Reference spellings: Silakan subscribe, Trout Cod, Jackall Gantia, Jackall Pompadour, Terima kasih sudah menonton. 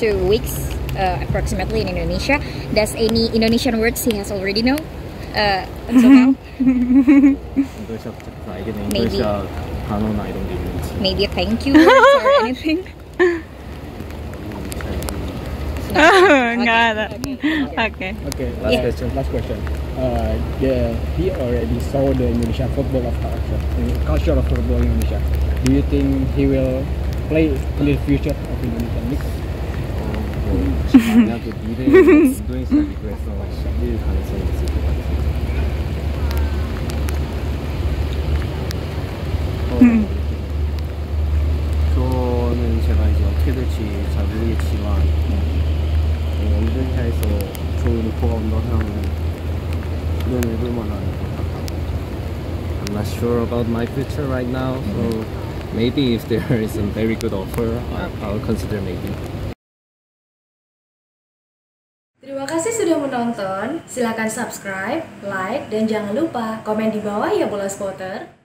2 weeks approximately in Indonesia. Does any Indonesian words he has already know? Until now? Maybe. Maybe a thank you or anything? Okay, last question. He already saw the Indonesian football of culture of football in Indonesia. Do you think he will play in the future of Indonesian league? I'm not sure about my future right now, so maybe if there is a very good offer, I'll consider maybe. Terima kasih sudah menonton. Silakan subscribe, like, dan jangan lupa komen di bawah ya Bola Spotter.